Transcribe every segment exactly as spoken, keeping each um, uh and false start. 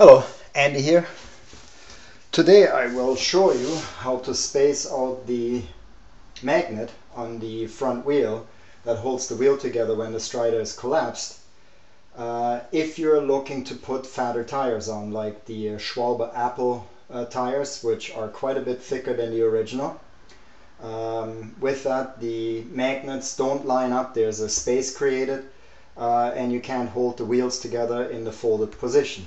Hello, Andy here. Today I will show you how to space out the magnet on the front wheel that holds the wheel together when the STRiDA is collapsed uh, if you're looking to put fatter tires on, like the Schwalbe Apple uh, tires, which are quite a bit thicker than the original. Um, with that, the magnets don't line up, there's a space created, uh, and you can't hold the wheels together in the folded position.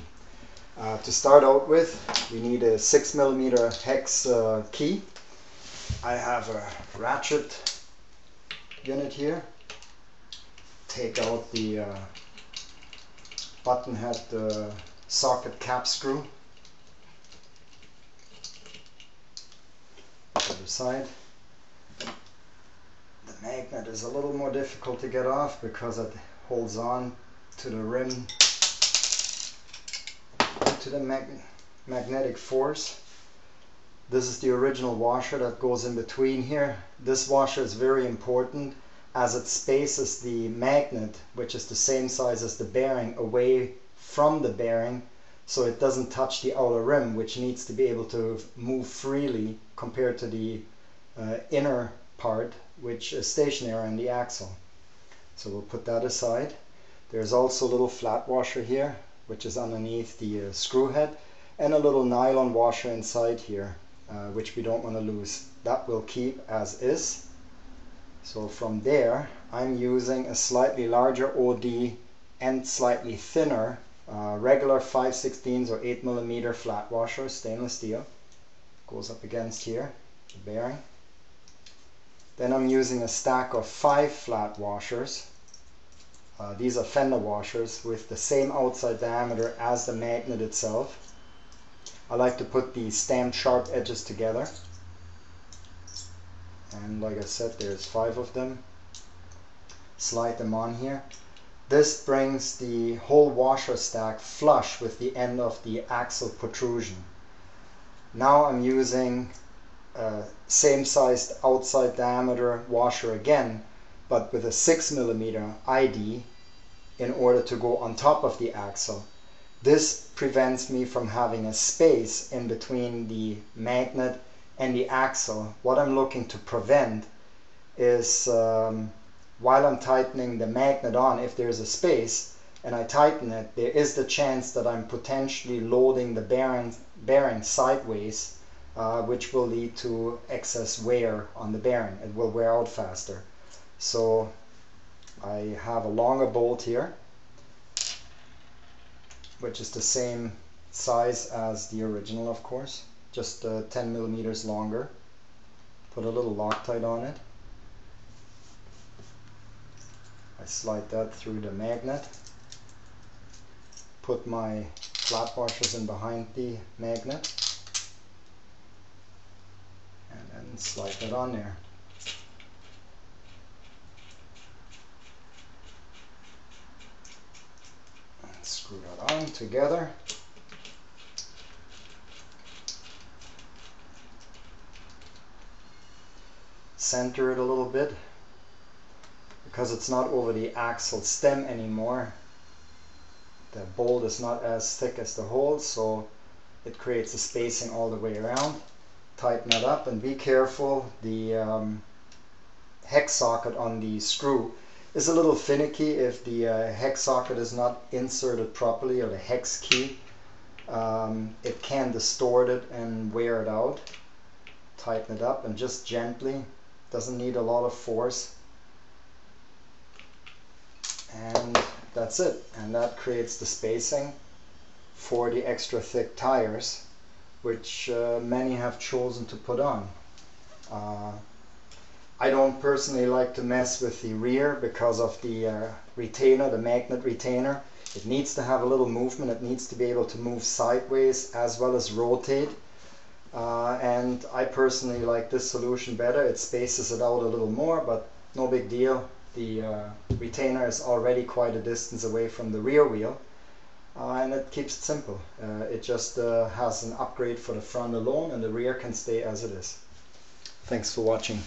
Uh, to start out with, we need a six millimeter hex uh, key. I have a ratchet unit here. Take out the uh, button head uh, socket cap screw. Other side. The magnet is a little more difficult to get off because it holds on to the rim, to the mag magnetic force. This is the original washer that goes in between here. This washer is very important as it spaces the magnet, which is the same size as the bearing, away from the bearing, so it doesn't touch the outer rim, which needs to be able to move freely compared to the uh, inner part, which is stationary on the axle. So we'll put that aside. There's also a little flat washer here, which is underneath the uh, screw head, and a little nylon washer inside here, uh, which we don't want to lose. That will keep as is. So from there, I'm using a slightly larger O D and slightly thinner uh, regular five sixteenths or eight millimeter flat washer, stainless steel. Goes up against here, the bearing. Then I'm using a stack of five flat washers. Uh, these are fender washers with the same outside diameter as the magnet itself. I like to put the stamped sharp edges together. And like I said, there's five of them. Slide them on here. This brings the whole washer stack flush with the end of the axle protrusion. Now I'm using uh, same sized outside diameter washer again, but with a six millimeter I D in order to go on top of the axle. This prevents me from having a space in between the magnet and the axle. What I'm looking to prevent is um, while I'm tightening the magnet on, if there's a space and I tighten it, there is the chance that I'm potentially loading the bearing, bearing sideways, uh, which will lead to excess wear on the bearing. It will wear out faster. So I have a longer bolt here, which is the same size as the original, of course, just uh, ten millimeters longer. Put a little Loctite on it. I slide that through the magnet. Put my flat washers in behind the magnet, and then slide that on there. Screw that on together. Center it a little bit because it's not over the axle stem anymore. The bolt is not as thick as the hole, so it creates a spacing all the way around. Tighten that up and be careful. The um, hex socket on the screw is a little finicky if the uh, hex socket is not inserted properly, or the hex key. Um, it can distort it and wear it out. Tighten it up, and just gently, doesn't need a lot of force. And that's it, and that creates the spacing for the extra thick tires, which uh, many have chosen to put on. Uh, I don't personally like to mess with the rear because of the uh, retainer, the magnet retainer. It needs to have a little movement. It needs to be able to move sideways as well as rotate. Uh, and I personally like this solution better. It spaces it out a little more, but no big deal. The uh, retainer is already quite a distance away from the rear wheel. Uh, and it keeps it simple. Uh, it just uh, has an upgrade for the front alone, and the rear can stay as it is. Thanks for watching.